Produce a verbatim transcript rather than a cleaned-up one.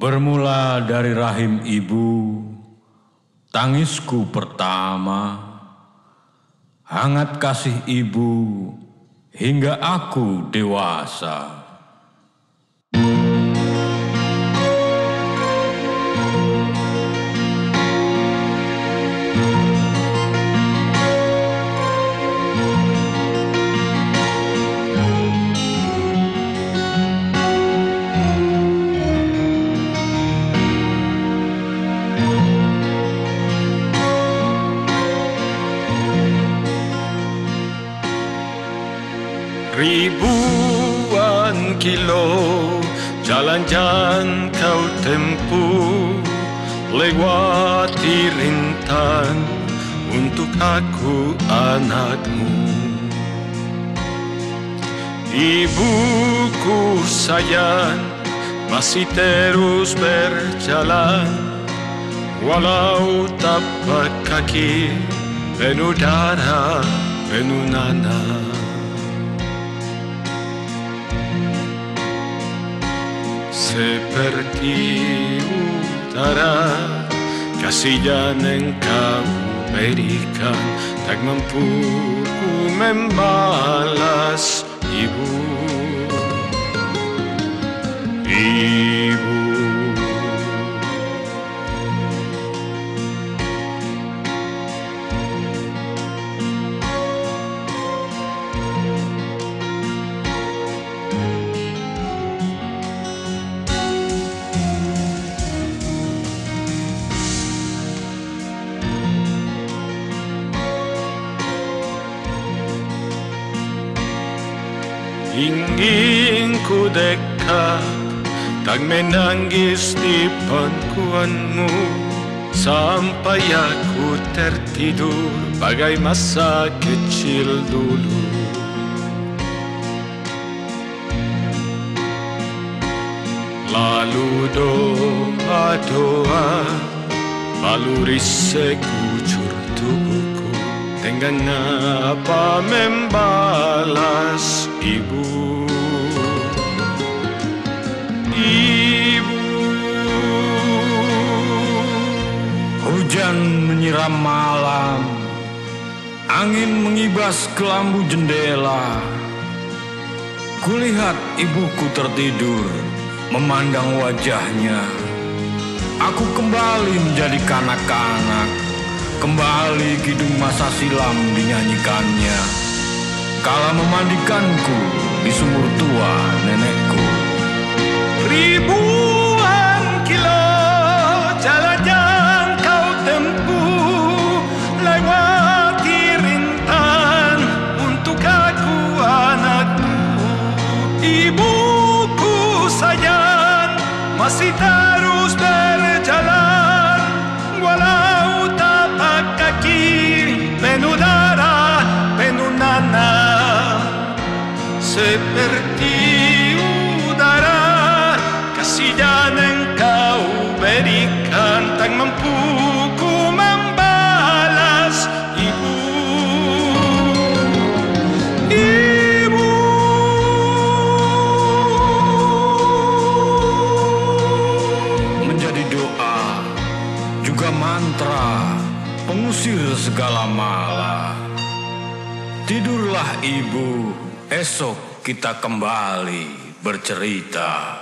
Bermula dari rahim ibu, tangisku pertama, hangat kasih ibu hingga aku dewasa. Ribuan kilo jalan-jalan kau tempuh, lewati rintan untuk aku anakmu. Ibuku sayang masih terus berjalan, walau tapak kaki penuh darah, penuh nanah. Seperti utara, kasih yang engkau berikan tak mampu ku membalas, ibu. Ibu, ingin ku dekat dan menangis di pangkuanmu, sampai aku tertidur bagai masa kecil dulu. Lalu doa-doa, lalu risik wujud tubuhku dengan apa membalas, ibu. Ibu, hujan menyiram malam, angin mengibas kelambu jendela. Kulihat ibuku tertidur, memandang wajahnya. Aku kembali menjadi kanak-kanak, kembali kidung masa silam dinyanyikannya kala memandikanku di sumur tua nenekku. Ribuan kilo jalan-jalan kau tempuh, lewati rintan untuk aku anakmu. Ibuku sayang masih terus berjalan, walau tapak kaki penuh darah, penuh nanah. Seperti udara, kasih yang engkau berikan tak mampu ku membalas, ibu. Ibu, menjadi doa juga mantra pengusir segala mala. Tidurlah ibu, esok kita kembali bercerita.